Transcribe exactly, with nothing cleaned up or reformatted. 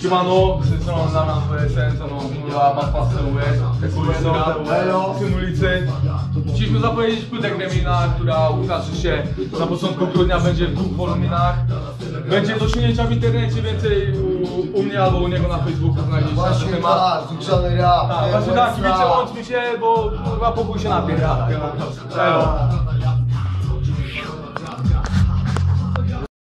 Siemano, przyszłam na nas W S N, co nam wymieniła Batwa z tym ulicy. Chcieliśmy zapowiedzieć płytę Gremlina, która ukaże się na początku grudnia, będzie w dwóch woluminach. Będzie do czynienia w internecie więcej u, u mnie albo u niego na Facebooku znajdziecie. Właśnie tak, zwiększony rap. Tak, właśnie tak, wiecie, łączmy się, bo kurwa pokój się napierdala. Elo.